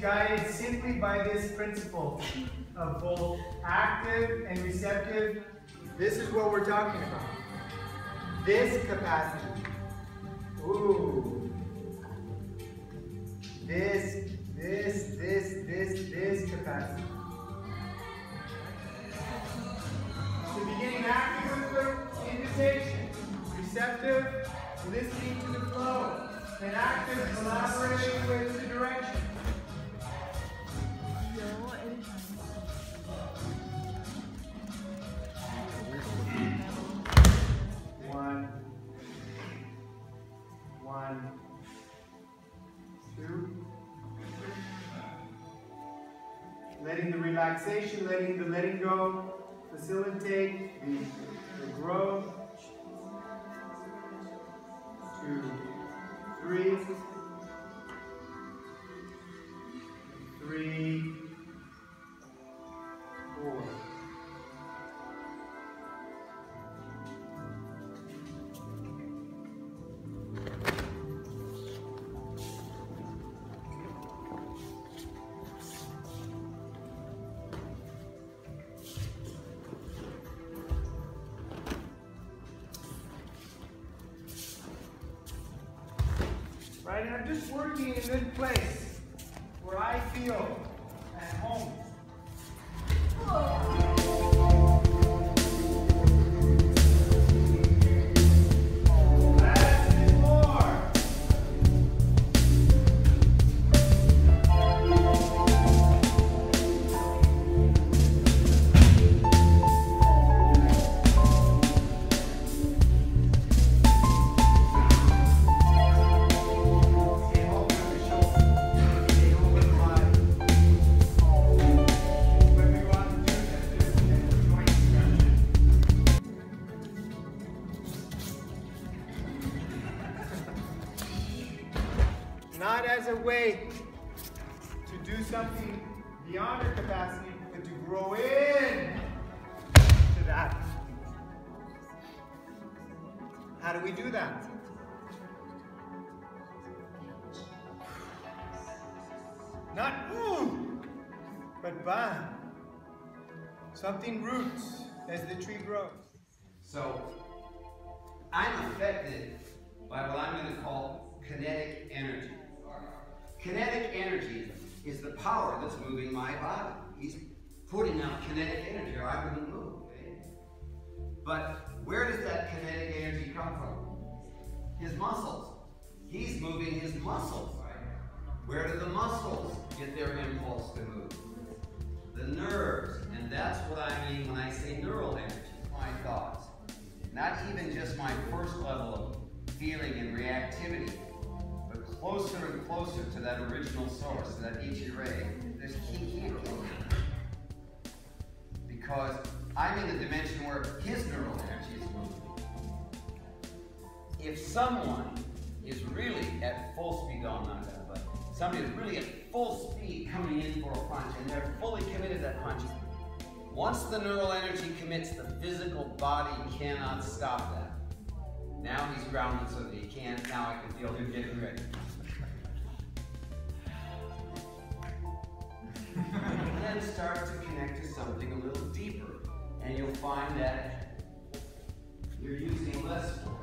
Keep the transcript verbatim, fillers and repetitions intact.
Guided simply by this principle of both active and receptive. This is what we're talking about. This capacity. Ooh. This, this, this, this, this capacity. So beginning active with invitation, receptive, listening to the flow, and active collaborating with the direction. One, one, two. Letting the relaxation, letting the letting go facilitate the, the growth. Two, three, three. Four. Right, and I'm just working in a good place where I feel at home. Oh. Not as a way to do something beyond our capacity, but to grow in to that. How do we do that? Not ooh, but bah. Something roots as the tree grows. So, I'm affected by what I'm going to call kinetic energy. Kinetic energy is the power that's moving my body. He's putting out kinetic energy or I wouldn't move. But where does that kinetic energy come from? His muscles. He's moving his muscles. Where do the muscles get their impulse to move? The nerves. And that's what I mean when I say neural energy. My thoughts. Not even just my first level of feeling and reactivity. Closer and closer to that original source, to that Ichi-Rei, there's Ki-Ki. Because I'm in a dimension where his neural energy is moving. If someone is really at full speed, oh, not that, but somebody is really at full speed coming in for a punch, and they're fully committed to that punch, once the neural energy commits, the physical body cannot stop that. Now he's grounded so that he can't, now I can feel him getting ready. And then start to connect to something a little deeper. And you'll find that you're using less force.